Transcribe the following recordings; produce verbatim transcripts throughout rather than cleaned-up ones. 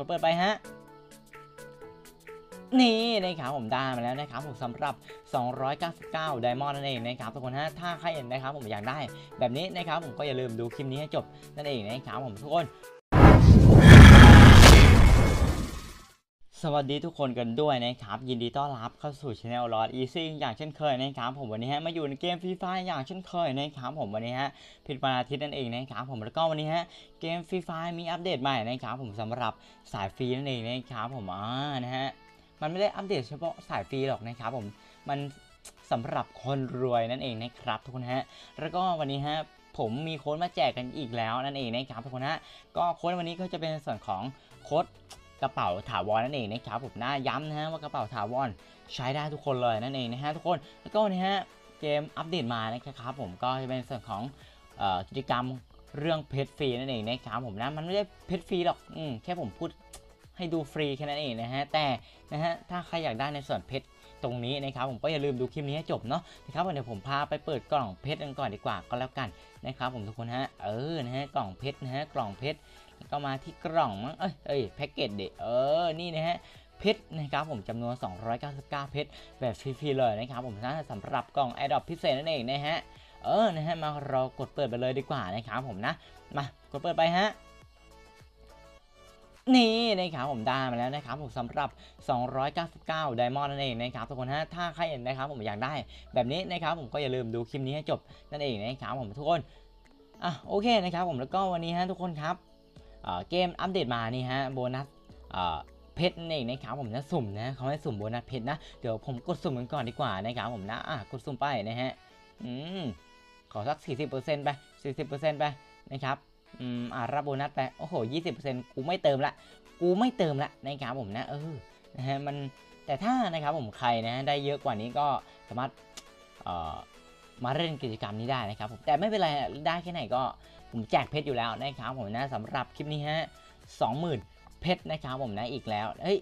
กดเปิดไปฮะนี่นะครับผมได้มาแล้วนะครับผมสำหรับสองร้อยเก้าสิบเก้าไดมอนด์นั่นเองนะครับทุกคนฮะถ้าใครเห็นนะครับผมอยากได้แบบนี้นะครับผมก็อย่าลืมดูคลิปนี้ให้จบนั่นเองนะครับผมทุกคนสวัสดีทุกคนกันด้วยนะครับยินดีต้อนรับเข้าสู่ Channel Lose Easy อย่างเช่นเคยนะครับผมวันนี้ฮะมาอยู่ในเกมฟรีไฟอย่างเช่นเคยนะครับผมวันนี้ฮะผิดวันอาทิตย์นั่นเองนะครับผมแล้วก็วันนี้ฮะเกมฟรีไฟมีอัปเดตใหม่นะครับผมสำหรับสายฟรีนั่นเองนะครับผมอ่านะฮะมันไม่ได้อัปเดตเฉพาะสายฟรีหรอกนะครับผมมันสำหรับคนรวยนั่นเองนะครับทุกคนฮะแล้วก็วันนี้ฮะผมมีโค้ดมาแจกกันอีกแล้วนั่นเองนะครับทุกคนฮะก็โค้ดวันนี้ก็จะเป็นส่วนของโค้ดกระเป๋าถาวรนั่นเองนะครับผมน่าย้ำนะฮะว่ากระเป๋าถาวรใช้ได้ทุกคนเลยนั่นเองนะฮะทุกคนแล้วก็นะฮะเกมอัปเดตมานะครับผมก็จะเป็นส่วนของกิจกรรมเรื่องเพชรฟรีนั่นเองนะครับผมนะมันไม่ได้เพชรฟรีหรอกอืมแค่ผมพูดให้ดูฟรีแค่นั้นเองนะฮะแต่นะฮะถ้าใครอยากได้ในส่วนเพชรตรงนี้นะครับผมก็อย่าลืมดูคลิปนี้ให้จบเนาะนะครับเดี๋ยวผมพาไปเปิดกล่องเพชรกันก่อนดีกว่าก็แล้วกันนะครับผมทุกคนฮะเออนะฮะกล่องเพชรนะฮะกล่องเพชรก็มาที่กล่องมั้งเอ้ยเอ้ยแพ็กเกจเด็กเออนี่นะฮะเพชรนะครับผมจำนวนสองร้อยเก้าสิบเก้าเพชรแบบฟรีๆเลยนะครับผมนะสำหรับกล่อง Add-on พิเศษนั่นเองนะฮะเออนะฮะมารอกดเปิดไปเลยดีกว่านะครับผมนะมากดเปิดไปฮะนี่นะครับผมได้มาแล้วนะครับผมสำหรับสองร้อยเก้าสิบเก้าไดมอนด์นั่นเองนะครับทุกคนฮะถ้าใครเห็นนะครับผมอยากได้แบบนี้นะครับผมก็อย่าลืมดูคลิปนี้ให้จบนั่นเองนะครับผมทุกคนอ่ะโอเคนะครับผมแล้วก็วันนี้ฮะทุกคนครับเกมอัปเดตมานี่ฮะโบนัสเพชรนี่นะครับผมจะสุ่มนะเขาให้สุ่มโบนัสเพชรนะเดี๋ยวผมกดสุ่มกันก่อนดีกว่านะครับผมนะอ่ะกดสุ่มไปนะฮะอืมขอสัก สี่สิบเปอร์เซ็นต์ ไป สี่สิบเปอร์เซ็นต์ ไปนะครับอืมอ่ะรับโบนัสไปโอ้โห ยี่สิบเปอร์เซ็นต์ กูไม่เติมละกูไม่เติมละนะครับผมนะเออนะฮะมันแต่ถ้านะครับผมใครนะได้เยอะกว่านี้ก็สามารถมาเล่นกิจกรรมนี้ได้นะครับผมแต่ไม่เป็นไรได้แค่ไหนก็ผมแจกเพชรอยู่แล้วนะครับผมนะสำหรับคลิปนี้ฮะสองหมื่นเพชรนะครับผมนะอีกแล้วเฮ้ย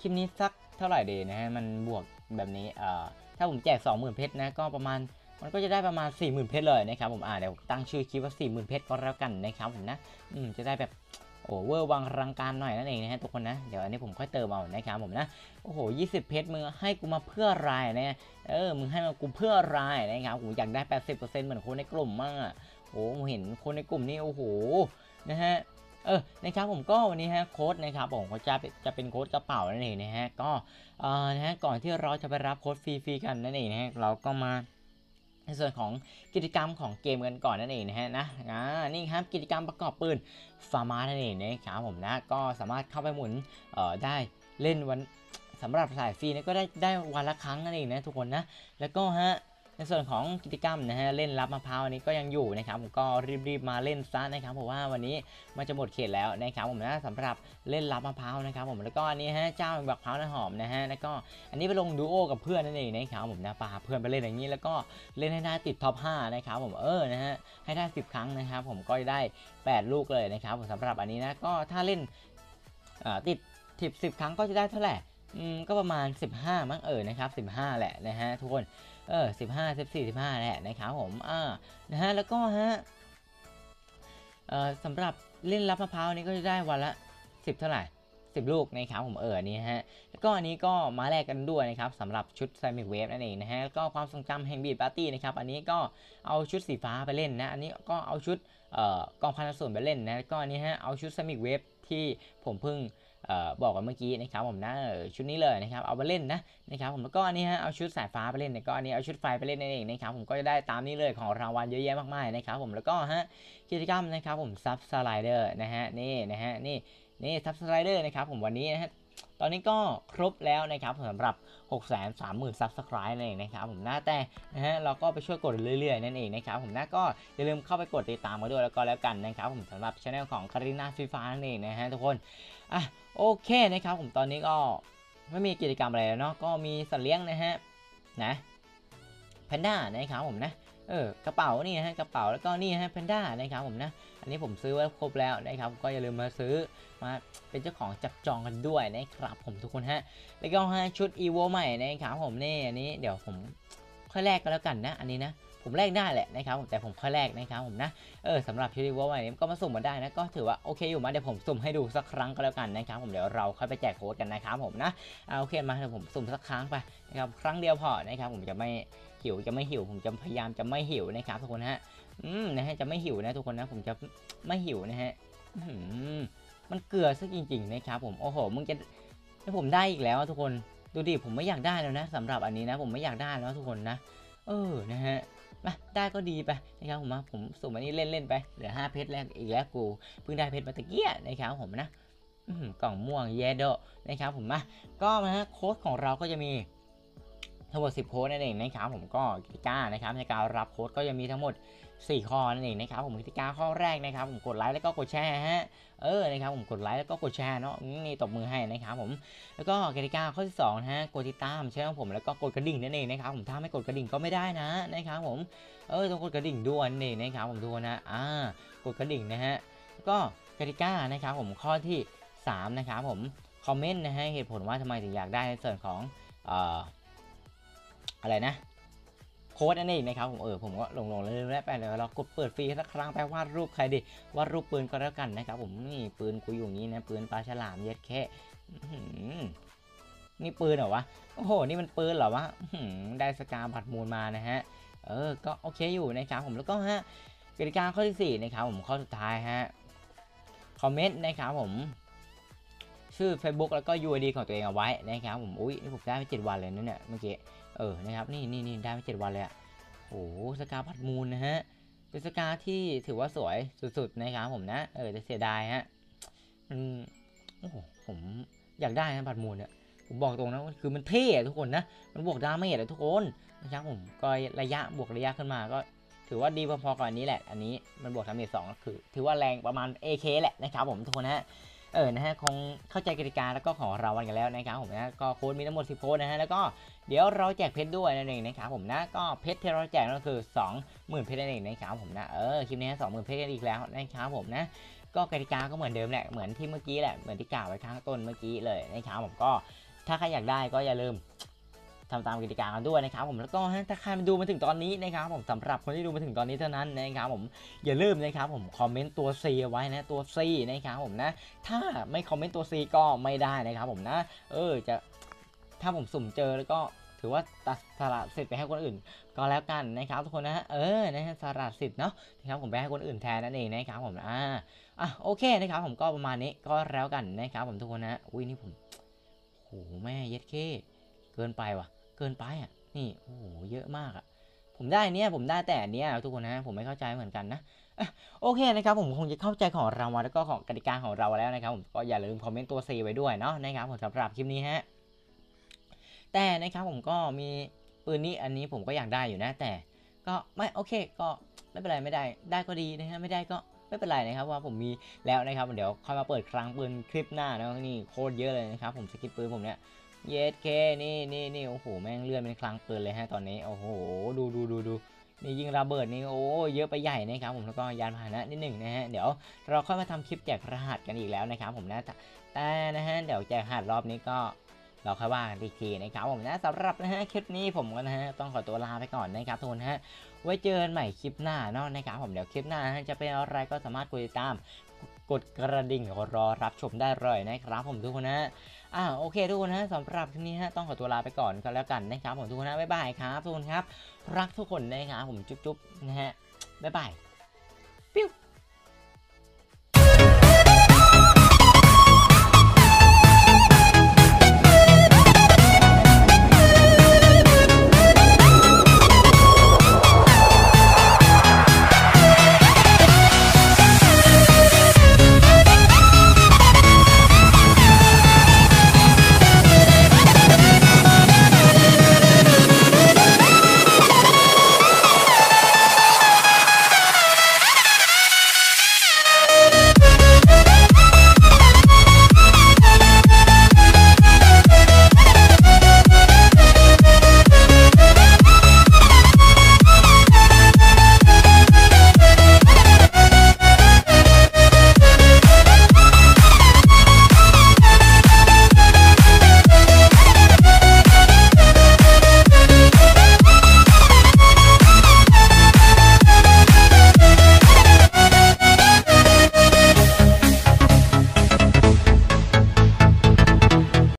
คลิปนี้สักเท่าไหร่ดีนะฮะมันบวกแบบนี้เอ่อถ้าผมแจกสองหมื่นเพชรนะก็ประมาณมันก็จะได้ประมาณสี่หมื่นเพชรเลยนะครับผมอ่าเดี๋ยวตั้งชื่อคลิปว่าสี่หมื่นเพชรก็แล้วกันนะครับผมนะอืมจะได้แบบโอเวอร์วังรังการหน่อยนั่นเองนะฮะทุกคนนะเดี๋ยวอันนี้ผมค่อยเติมเอานะครับผมนะโอ้โหยี่สิบเพชรมึงให้กูมาเพื่ออะไรนะเออมึงให้มากูเพื่ออะไรนะครับผมอยากได้แปดสิบเปอร์เซ็นต์เหมือนคนในกลุ่มมากโอ้เห็นคนในกลุ่มนี้โอ้โหนะฮะเออนะครับผมก็วันนี้ฮะโค้ดนะครับผมก็จะจะเป็นโค้ดกระเป๋านั่นเองนะฮะก็เอ่อนะฮะก่อนที่เราจะไปรับโค้ดฟรีๆกันนั่นเองนะฮะเราก็มาในส่วนของกิจกรรมของเกมกันก่อนนั่นเองนะฮะนะอ่านี่ครับกิจกรรมประกอบปืนฟาร์มานั่นเองนะครับผมนะก็สามารถเข้าไปหมุนเอ่อได้เล่นวันสำหรับสายฟรีเนี่ยก็ได้ได้วันละครั้งนั่นเองนะทุกคนนะแล้วก็ฮะในส่วนของกิจกรรมนะฮะเล่นรับมะพร้าวอันนี้ก็ยังอยู่นะครับผมก็รีบๆมาเล่นซะนะครับผมว่าวันนี้มันจะหมดเขตแล้วนะครับผมนะสำหรับเล่นรับมะพร้าวนะครับผมแล้วก็อันนี้ฮะเจ้าบักพร้าวน้ำหอมนะฮะแล้วก็อันนี้ไปลงดูโอกับเพื่อนนั่นเองนะครับผมนะพาเพื่อนไปเล่นอย่างนี้แล้วก็เล่นให้ได้ติดท็อปห้านะครับผมเออนะฮะให้ได้สิบครั้งนะครับผมก็ได้แปดลูกเลยนะครับผมสำหรับอันนี้นะก็ถ้าเล่นติดทิปสิบครั้งก็จะได้เท่าไหร่อืมก็ประมาณสิบห้ามั้งเออนะครับสิบห้าแหละนะฮะทุกคนเออสิบห้าสิบสี่สิบห้าแหละนะครับผมอ่านะฮะแล้วก็ฮะเอ่อสำหรับเล่นรับมะพร้าวนี้ก็จะได้วันละสิบเท่าไหร่สิบลูกนะครับผมเออนี้ฮะแล้วก็อันนี้ก็มาแลกกันด้วยนะครับสำหรับชุดไซมิกเวฟนั่นเองนะฮะแล้วก็ความทรงจำแห่งบีทปาร์ตี้นะครับอันนี้ก็เอาชุดสีฟ้าไปเล่นนะอันนี้ก็เอาชุดเอ่อกองพันส่วนไปเล่นนะแล้วก็อันนี้ฮะเอาชุดไซมิกเวฟที่ผมเพิ่งบอกกันเมื่อกี้นะครับผมนะชุดนี้เลยนะครับเอาไปเล่นนะนะครับผมแล้วก็อันนี้ฮะเอาชุดสายฟ้าไปเล่นแล้วก็อันนี้เอาชุดไฟไปเล่นนั่นเองนะครับผมก็จะได้ตามนี้เลยของรางวัลเยอะแยะมากมายนะครับผมแล้วก็ฮะกิจกรรมนะครับผมซับสไลเดอร์นะฮะนี่นะฮะนี่นี่ซับสไลเดอร์นะครับผมวันนี้นะฮะตอนนี้ก็ครบแล้วนะครับสำหรับ หกแสนสามหมื่น ซับสไครบ์นั่นเองนะครับผมนะแต่นะฮะเราก็ไปช่วยกดเรื่อยๆนั่นเองนะครับผมนะก็อย่าลืมเข้าไปกดติดตามมาด้วยแล้วก็แล้วกันนะครับผมสำหรับช่องของคาริน่าฟรีไฟร์นั่นเองนะฮะทุกคนอ่ะโอเคนะครับผมตอนนี้ก็ไม่มีกิจกรรมอะไรแล้วเนาะก็มีสัตว์เลี้ยงนะฮะนะแพนด้านะครับผมนะเออกระเป๋านี่ฮะกระเป๋าแล้วก็นี่ฮะแพนด้านะครับผมนะอันนี้ผมซื้อไว้ครบแล้วนะครับก็อย่าลืมมาซื้อมาเป็นเจ้าของจับจองกันด้วยนะครับผมทุกคนฮะแล้วก็ฮะชุดอีโวใหม่นะครับผมนี่อันนี้เดี๋ยวผมค่อยแลกกันแล้วกันนะอันนี้นะ ผมแลกได้แหละนะครับผมแต่ผมค่อยแลกนะครับผมนะเออสำหรับพิริววันนี้ก็มาสุ่มมาได้นะก็ถือว่าโอเคอยู่มาเดี๋ยวผมสุ่มให้ดูสักครั้งก็แล้วกันนะครับผมเดี๋ยวเราค่อยไปแจกโค้ดกันนะครับผมนะเอาโอเคมาเดี๋ยวผมสุ่มสักครั้งไปนะครับครั้งเดียวพอนะครับผมจะไม่หิวจะไม่หิวผมจะพยายามจะไม่หิวนะครับทุกคนฮะอืมนะฮะจะไม่หิวนะทุกคนนะผมจะไม่หิวนะฮะอืมมันเกลือซะจริงๆนะครับผมโอ้โหมึงจะให้ผมได้อีกแล้วทุกคนดูดิผมไม่อยากได้แล้วนะสำหรับอันนี้นะผมไม่อยากได้แล้วทุกคนนะเออนะฮะมาได้ก็ดีไปนะครับผมมาผมสุ่มอันนี้เล่นๆไปเหลือห้าเพชรแรกอีกแล้วกูเพิ่งได้เพชรมาตะเกียนะครับผมนะกล่องม่วงเยโดนะครับผมมาก็นะฮะโค้ดของเราก็จะมีทั้งหมดสิบโค้ดนั่นเองนะครับผมก็กติกานะครับในการรับโค้ดก็จะมีทั้งหมดสี่ข้อนั่นเองนะครับผมกติกาข้อแรกนะครับผมกดไลค์แล้วก็กดแชร์ฮะเออนะครับผมกดไลค์แล้วก็กดแชร์เนาะนี่ตบมือให้นะครับผมแล้วก็กติกาข้อที่สองนะฮะกดติดตามช่องผมแล้วก็กดกระดิ่งนั่นเองนะครับผมถ้าไม่กดกระดิ่งก็ไม่ได้นะนะครับผมเออต้องกดกระดิ่งด้วยนั่นเองนะครับผมทุกคนนะอ่ากดกระดิ่งนะฮะแล้วก็กติกานะครับผมข้อที่สามนะครับผมคอมเมนต์นะฮะเหตุผลว่าทำไมถึงอยากได้ในส่วนของเอ่ออะไรนะโค้ดนั่นเองนะครับผมเออผมก็หลงๆเลยแล้วไปเลยเรากดเปิดฟรีสักครั้งไปวาดรูปใครดิวาดรูปปืนก็แล้วกันนะครับผมนี่ปืนกูอยู่นี้นะปืนปลาฉลามเย็ดแค่นี่ปืนเหรอวะโอ้โหนี่มันปืนเหรอวะได้สกาบัดมูลมานะฮะเออก็โอเคอยู่นะครับผมแล้วก็ฮะกติกาข้อที่สี่นะครับผมข้อสุดท้ายฮะคอมเมนต์นะครับผมชื่อ Facebook แล้วก็ ยู ไอ ดี ของตัวเองเอาไว้นะครับผมอุ้ยนี่ผมได้ไปเจ็ดวันเลยนะเนี่ยเมื่อกี้เออนะครับนี่นี่นี่ได้ไปเจ็ดวันเลยอ่ะโอ้สกาพัดมูลนะฮะเป็นสกาที่ถือว่าสวยสุดๆนะครับผมนะเออจะเสียดายฮะอืมโอ้โหผมอยากได้นะพัดมูลเนี่ยผมบอกตรงนะคือมันเท่ทุกคนนะมันบวกดาเมจทุกคนนะครับผมก็ระยะบวกระยะขึ้นมาก็ถือว่าดีพอๆกับอันนี้แหละอันนี้มันบวกดาเมจสองคือถือว่าแรงประมาณ เอ เค แหละนะครับผมทุกคนนะเออนะฮะคงเข้าใจกติกาแล้วก็ของเราวันกันแล้วนะครับผมนะก็โค้ดมีทั้งหมดสิบโค้ดนะฮะแล้วก็เดี๋ยวเราแจกเพชรด้วยนั่นเองนะครับผมนะก็เพชรที่เราแจกก็คือ สองหมื่น เพชรนั่นเองนะครับผมนะเออคลิปนี้ สองหมื่น เพชรกันอีกแล้วนะครับผมนะก็กติกาก็เหมือนเดิมแหละเหมือนที่เมื่อกี้แหละเหมือนที่กล่าวไว้ข้างต้นเมื่อกี้เลยนะครับผมก็ถ้าใครอยากได้ก็อย่าลืมทำตามกติกากันด้วยนะครับผมแล้วก็ถ้าใครมาดูมาถึงตอนนี้นะครับผมสำหรับคนที่ดูมาถึงตอนนี้เท่านั้นนะครับผมอย่าลืมนะครับผมคอมเมนต์ตัว C ไว้นะตัว C นะครับผมนะถ้าไม่คอมเมนต์ตัว C ก็ไม่ได้นะครับผมนะเออจะถ้าผมสุ่มเจอแล้วก็ถือว่าตัดสละสิทธิ์ไปให้คนอื่นก็แล้วกันนะครับทุกคนนะเออนะฮะสละสิทธิ์เนาะนะครับผมไปให้คนอื่นแทนนั่นเองนะครับผมอ่าอ่ะโอเคนะครับผมก็ประมาณนี้ก็แล้วกันนะครับผมทุกคนนะอุ้ยนี่ผมโอ้โหแม่เย็ดเข้เกินไปว่ะเกินไปอ่ะนี่โอ้โหเยอะมากอ่ะผมได้เนี้ยผมได้แต่เนี้ยทุกคนนะผมไม่เข้าใจเหมือนกันนะโอเคนะครับผมคงจะเข้าใจของเราแล้วก็ของกติกาของเราแล้วนะครับผมก็อย่าลืมคอมเมนต์ตัว C ไว้ด้วยเนาะนะครับผมสำหรับคลิปนี้ฮะแต่นะครับผมก็มีปืนนี้อันนี้ผมก็อยากได้อยู่นะแต่ก็ไม่โอเคก็ไม่เป็นไรไม่ได้ได้ก็ดีนะฮะไม่ได้ก็ไม่เป็นไรนะครับว่าผมมีแล้วนะครับเดี๋ยวค่อยมาเปิดครั้งปืนคลิปหน้านะนี่โคตรเยอะเลยนะครับผมสกิปปืนผมเนี้ยเย็ดเคนี่นี่นี่โอ้โหแม่งเลื่อนเป็นคลังปืนเลยฮะตอนนี้โอ้โหดูดูดูดูนี่ยิงระเบิดนี่โอ้เยอะไปใหญ่นะครับผมแล้วก็ยานพาหนะนิดหนึ่งนะฮะเดี๋ยวเราค่อยมาทำคลิปแจกรหัสกันอีกแล้วนะครับผมนะแต่นะฮะเดี๋ยวแจกรหัสรอบนี้ก็เราค่อยว่ากันอีกทีนะครับผมนะสำหรับนะฮะคลิปนี้ผมก็นะฮะต้องขอตัวลาไปก่อนนะครับทุกคนฮะไว้เจอกันใหม่คลิปหน้าเนาะนะครับผมเดี๋ยวคลิปหน้าจะเป็นอะไรก็สามารถกดติดตามกดกระดิ่งรอรับชมได้เลยนะครับผมทุกคนนะอ่าโอเคทุกคนนะสำหรับคลิปนี้ฮะต้องขอตัวลาไปก่อนก็แล้วกันนะครับผมทุกคนนะบ๊ายบายครับทุกคนครับรักทุกคนนะครับผมจุ๊บๆนะฮะบ๊ายบายปิ้ว